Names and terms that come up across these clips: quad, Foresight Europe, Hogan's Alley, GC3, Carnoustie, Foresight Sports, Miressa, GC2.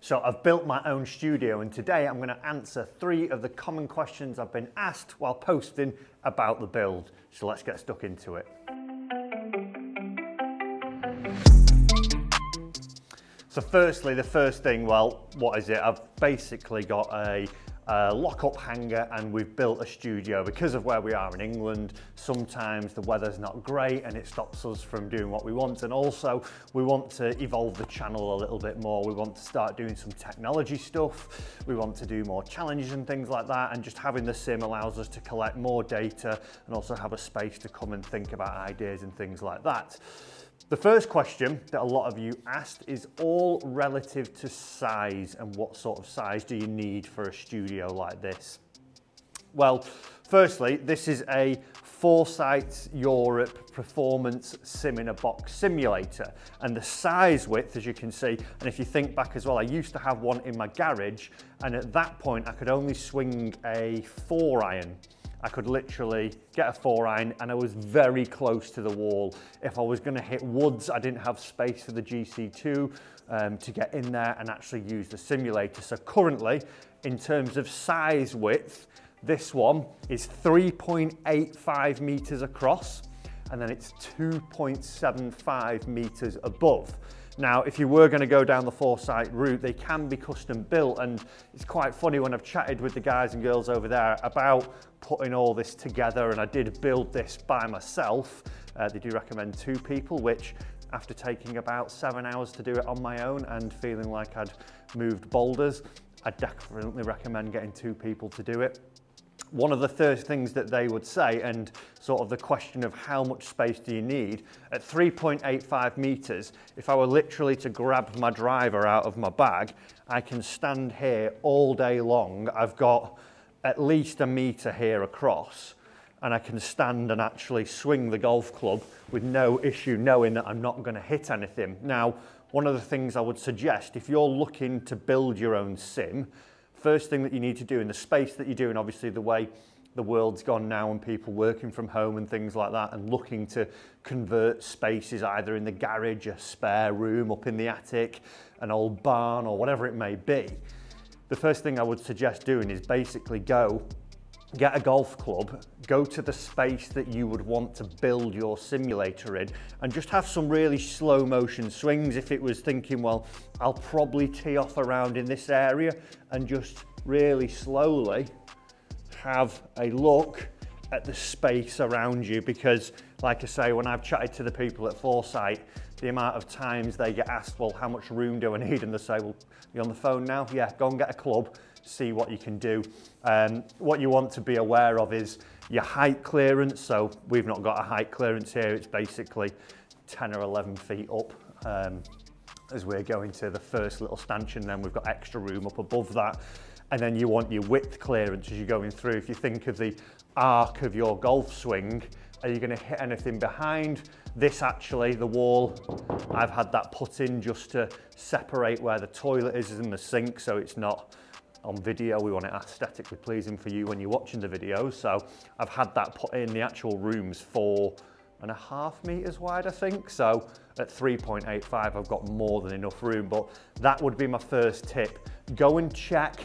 So I've built my own studio, and today I'm going to answer 3 of the common questions I've been asked while posting about the build. So let's get stuck into it. So firstly, the first thing, well, what is it? I've basically got a lock-up hangar and we've built a studio. Because of where we are in England, sometimes the weather's not great and it stops us from doing what we want, and also we want to evolve the channel a little bit more. We want to start doing some technology stuff, we want to do more challenges and things like that, and just having the sim allows us to collect more data and also have a space to come and think about ideas and things like that. The first question that a lot of you asked is all relative to size, and what sort of size do you need for a studio like this? Well, firstly, this is a Foresight Europe performance sim in a box simulator, and the size width, as you can see, and if you think back as well, I used to have one in my garage, and at that point I could only swing a 4-iron. I could literally get a 4-iron and I was very close to the wall. If I was going to hit woods, I didn't have space for the GC2 to get in there and actually use the simulator. So currently, in terms of size width, this one is 3.85 meters across, and then it's 2.75 meters above. Now, if you were going to go down the Foresight route, they can be custom built, and it's quite funny when I've chatted with the guys and girls over there about putting all this together, and I did build this by myself. They do recommend 2 people, which after taking about 7 hours to do it on my own and feeling like I'd moved boulders, I definitely recommend getting 2 people to do it. One of the first things that they would say, and sort of the question of how much space do you need, at 3.85 meters, if I were literally to grab my driver out of my bag, I can stand here all day long. I've got at least a meter here across, and I can stand and actually swing the golf club with no issue, knowing that I'm not going to hit anything. Now, one of the things I would suggest, if you're looking to build your own sim, first thing that you need to do in the space that you do, and obviously the way the world's gone now and people working from home and things like that and looking to convert spaces either in the garage, a spare room up in the attic, an old barn or whatever it may be, the first thing I would suggest doing is basically go get a golf club, go to the space that you would want to build your simulator in, and just have some really slow motion swings. If it was thinking, well, I'll probably tee off around in this area, and just really slowly have a look at the space around you, because like I say, when I've chatted to the people at Foresight, the amount of times they get asked, well, how much room do I need? And they say, well, you're on the phone now? Yeah, go and get a club, see what you can do. What you want to be aware of is your height clearance. So we've not got a height clearance here. It's basically 10 or 11 feet up as we're going to the first little stanchion. Then we've got extra room up above that. And then you want your width clearance as you're going through. If you think of the arc of your golf swing, are you going to hit anything behind? This actually, the wall, I've had that put in just to separate where the toilet is and the sink, so it's not on video. We want it aesthetically pleasing for you when you're watching the video. So I've had that put in. The actual room's 4.5 meters wide, I think. So at 3.85, I've got more than enough room, but that would be my first tip. Go and check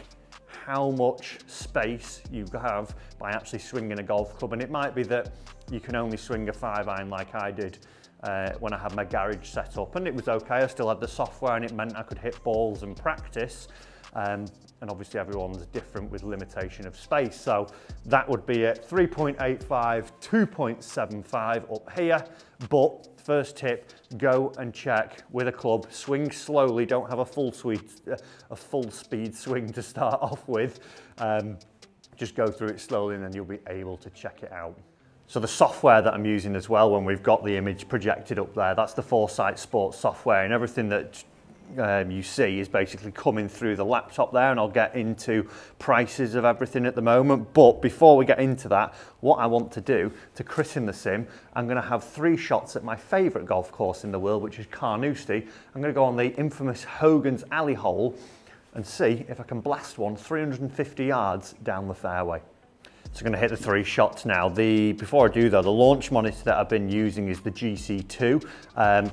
how much space you have by actually swinging a golf club. And it might be that you can only swing a 5-iron like I did when I had my garage set up, and it was okay. I still had the software and it meant I could hit balls and practice. And obviously everyone's different with limitation of space. So that would be it, 3.85, 2.75 up here. But first tip, go and check with a club, swing slowly, don't have a full speed swing to start off with. Just go through it slowly and then you'll be able to check it out. So the software that I'm using as well, when we've got the image projected up there, that's the Foresight Sports software, and everything that you see is basically coming through the laptop there, and I'll get into prices of everything at the moment. But before we get into that, what I want to do to christen the sim, I'm going to have 3 shots at my favourite golf course in the world, which is Carnoustie. I'm going to go on the infamous Hogan's Alley hole and see if I can blast one 350 yards down the fairway. So I'm going to hit the three shots now. Before I do though, the launch monitor that I've been using is the GC2.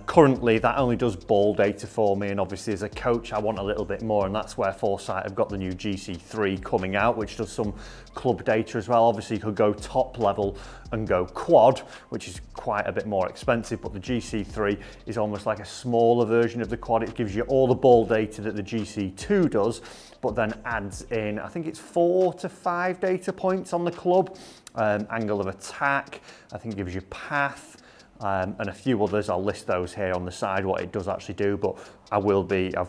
Currently that only does ball data for me, and obviously as a coach I want a little bit more, and that's where Foresight have got the new GC3 coming out, which does some club data as well. Obviously you could go top level and go quad, which is quite a bit more expensive, but the GC3 is almost like a smaller version of the quad. It gives you all the ball data that the GC2 does, but then adds in, I think it's 4 to 5 data points on the club, angle of attack, I think it gives you path, and a few others. I'll list those here on the side, what it does actually do, but I've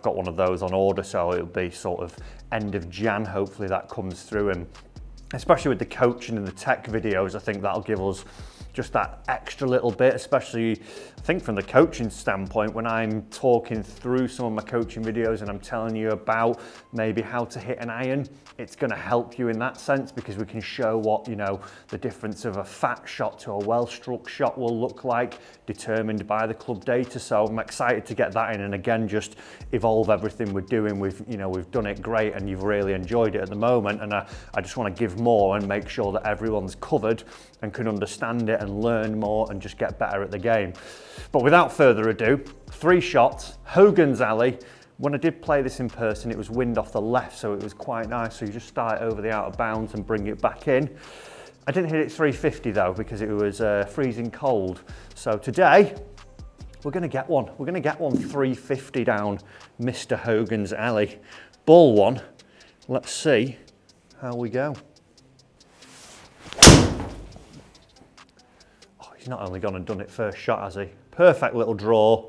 got one of those on order, so it'll be sort of end of Jan, hopefully that comes through. And especially with the coaching and the tech videos, I think that'll give us just that extra little bit, especially I think from the coaching standpoint, when I'm talking through some of my coaching videos and I'm telling you about maybe how to hit an iron, it's gonna help you in that sense, because we can show what, you know, the difference of a fat shot to a well-struck shot will look like, determined by the club data. So I'm excited to get that in, and again, just evolve everything we're doing. We've done it great and you've really enjoyed it at the moment, and I just wanna give more and make sure that everyone's covered and can understand it and learn more and just get better at the game. But without further ado, three shots, Hogan's Alley. When I did play this in person, it was wind off the left, so it was quite nice. So you just start over the out of bounds and bring it back in. I didn't hit it 350 though, because it was freezing cold. So today, we're gonna get one. We're gonna get one 350 down Mr. Hogan's Alley. Ball one, let's see how we go. He's not only gone and done it first shot, has he? Perfect little draw.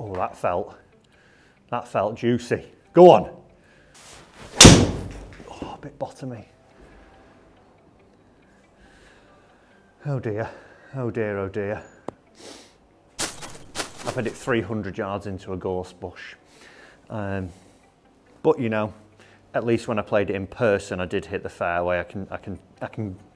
Oh, that felt juicy. Go on. Oh, a bit bottomy. Oh dear, oh dear, oh dear. I've had it 300 yards into a gorse bush. But you know, at least when I played it in person, I did hit the fairway. I can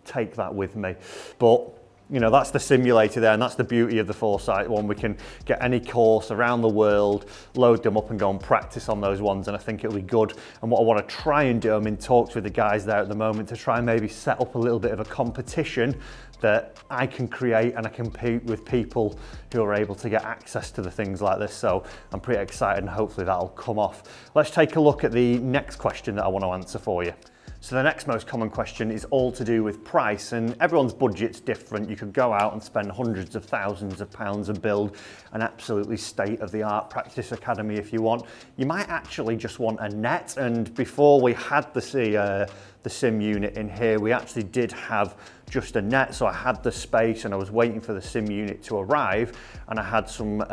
take that with me. But you know, that's the simulator there, and that's the beauty of the Foresight one. We can get any course around the world, load them up and go and practice on those ones, and I think it'll be good. And what I want to try and do, I'm in talks with the guys there at the moment to try and maybe set up a little bit of a competition that I can create, and I compete with people who are able to get access to the things like this. So I'm pretty excited, and hopefully that'll come off. Let's take a look at the next question that I want to answer for you. So the next most common question is all to do with price, and everyone's budget's different. You could go out and spend hundreds of thousands of pounds and build an absolutely state-of-the-art practice academy if you want. You might actually just want a net, and before we had the sim unit in here, we actually did have just a net, so I had the space and I was waiting for the sim unit to arrive, and I had some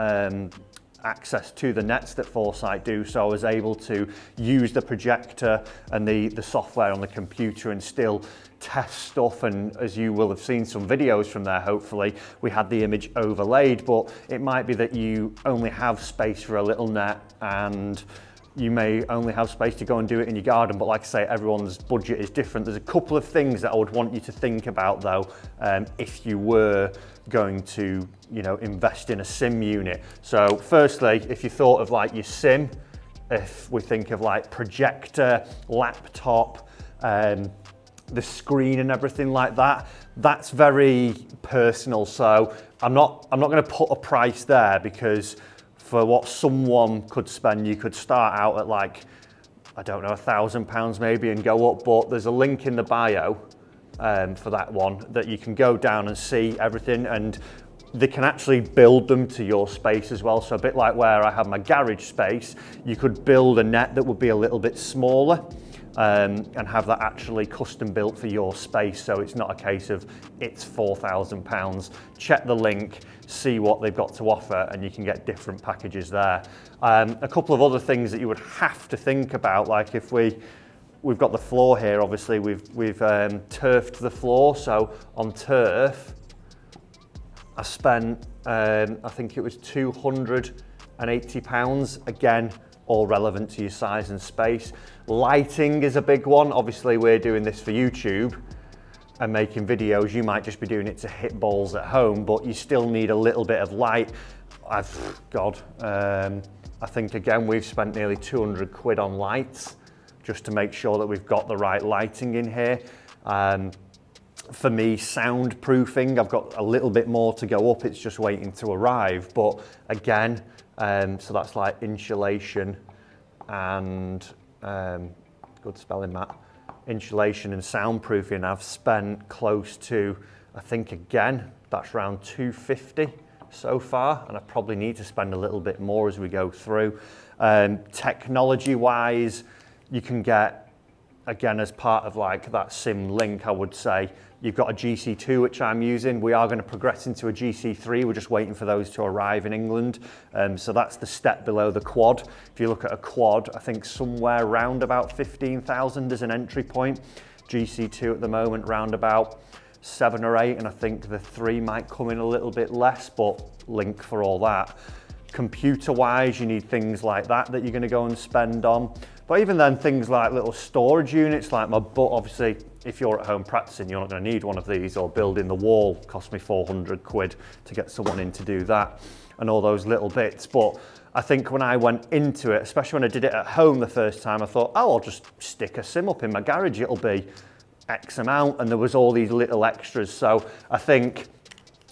access to the nets that Foresight do, so I was able to use the projector and the software on the computer and still test stuff. And as you will have seen some videos from there, hopefully we had the image overlaid, but it might be that you only have space for a little net, and you may only have space to go and do it in your garden. But like I say, everyone's budget is different. There's a couple of things that I would want you to think about though, if you were going to, you know, invest in a sim unit. So firstly, if you thought of like your sim, if we think of like projector, laptop, the screen and everything like that, that's very personal. So I'm not going to put a price there, because for what someone could spend, you could start out at like, I don't know, £1,000 maybe and go up. But there's a link in the bio for that one that you can go down and see everything, and they can actually build them to your space as well. So a bit like where I have my garage space, you could build a net that would be a little bit smaller, and have that actually custom built for your space. So it's not a case of it's £4,000. Check the link, see what they've got to offer, and you can get different packages there. A couple of other things that you would have to think about, like if we've got the floor here, obviously we've turfed the floor. So on turf, I spent, I think it was £280, again, all relevant to your size and space. Lighting is a big one. Obviously we're doing this for YouTube and making videos. You might just be doing it to hit balls at home, but you still need a little bit of light. I think again, we've spent nearly 200 quid on lights. just to make sure that we've got the right lighting in here. For me, soundproofing, I've got a little bit more to go up. It's just waiting to arrive. But again, so that's like insulation and good spelling, Matt. Insulation and soundproofing. I've spent close to, I think again, that's around 250 so far, and I probably need to spend a little bit more as we go through. Technology-wise, you can get, again, as part of like that sim link, I would say, you've got a GC2, which I'm using. We are going to progress into a GC3. We're just waiting for those to arrive in England. So that's the step below the quad. If you look at a quad, I think somewhere around about 15,000 is an entry point. GC2 at the moment, round about 7 or 8, and I think the 3 might come in a little bit less, but link for all that. Computer-wise, you need things like that that you're going to go and spend on. But even then, things like little storage units, like my butt, obviously, if you're at home practicing, you're not going to need one of these, or building the wall cost me 400 quid to get someone in to do that, and all those little bits. But I think when I went into it, especially when I did it at home the first time, I thought, oh, I'll just stick a sim up in my garage. It'll be X amount, and there was all these little extras. So I think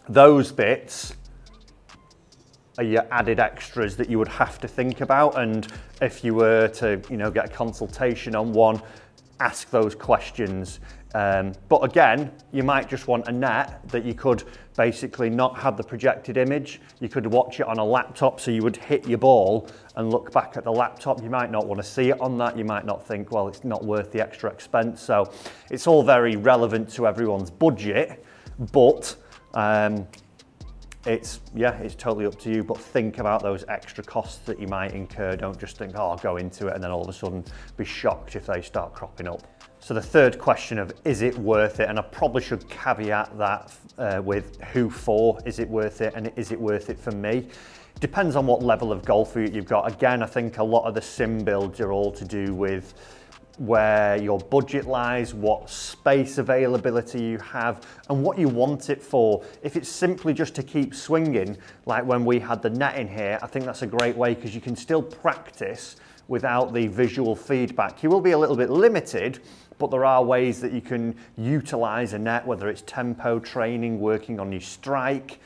those bits are your added extras that you would have to think about, and if you were to, you know, get a consultation on one, ask those questions. But again, you might just want a net that you could basically not have the projected image. You could watch it on a laptop, so you would hit your ball and look back at the laptop. You might not want to see it on that. You might not think, well, it's not worth the extra expense. So it's all very relevant to everyone's budget, but it's totally up to you. But think about those extra costs that you might incur. Don't just think, oh, I'll go into it and then all of a sudden be shocked if they start cropping up. So the third question of, is it worth it? And I probably should caveat that with who for, is it worth it? And is it worth it for me? Depends on what level of golf you've got. Again, I think a lot of the sim builds are all to do with where your budget lies, what space availability you have, and what you want it for. If it's simply just to keep swinging, like when we had the net in here, I think that's a great way, because you can still practice without the visual feedback. You will be a little bit limited, but there are ways that you can utilize a net, whether it's tempo training, working on your strike,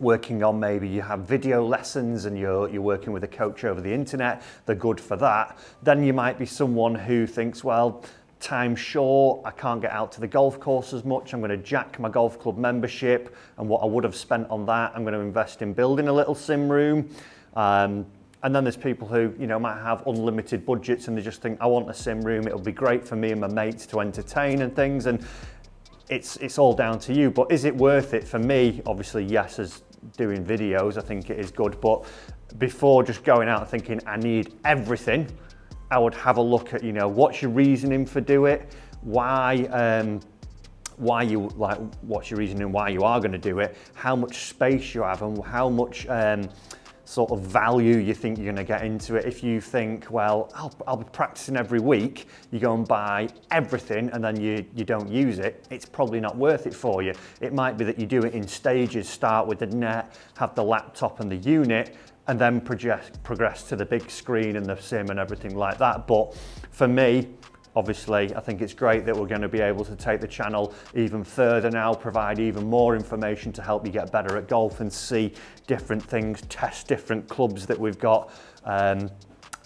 working on, maybe you have video lessons and you're working with a coach over the internet. They're good for that. Then you might be someone who thinks, well, time's short, I can't get out to the golf course as much, I'm going to jack my golf club membership, and what I would have spent on that, I'm going to invest in building a little sim room. And then there's people who, you know, might have unlimited budgets and they just think, I want a sim room, it'll be great for me and my mates to entertain and things. And it's all down to you. But is it worth it? For me, obviously, yes, as doing videos, I think it is good. But before just going out and thinking I need everything, I would have a look at, you know, what's your reasoning for do it? What's your reasoning why you are going to do it? How much space you have, and how much sort of value you think you're going to get into it. If you think, well, I'll be practicing every week, you go and buy everything and then you don't use it, it's probably not worth it for you. It might be that you do it in stages, start with the net, have the laptop and the unit, and then progress to the big screen and the sim and everything like that. But for me, obviously, I think it's great that we're going to be able to take the channel even further now, provide even more information to help you get better at golf and see different things, test different clubs that we've got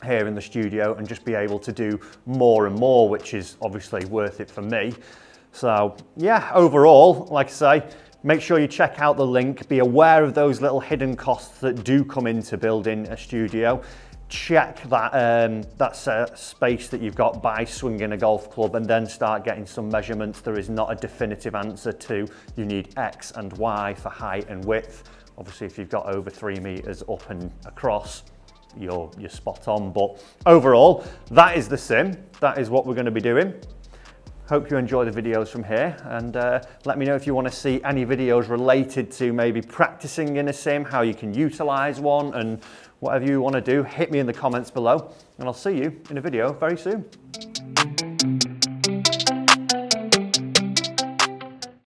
here in the studio, and just be able to do more and more, which is obviously worth it for me. So yeah, overall, like I say, make sure you check out the link, be aware of those little hidden costs that do come into building a studio. Check that space that you've got by swinging a golf club, and then start getting some measurements. There is not a definitive answer to you need X and Y for height and width. Obviously, if you've got over 3 meters up and across, you're spot on. But overall, that is the sim. That is what we're going to be doing. Hope you enjoy the videos from here, and let me know if you want to see any videos related to maybe practicing in a sim, how you can utilize one, and whatever you want to do, hit me in the comments below, and I'll see you in a video very soon.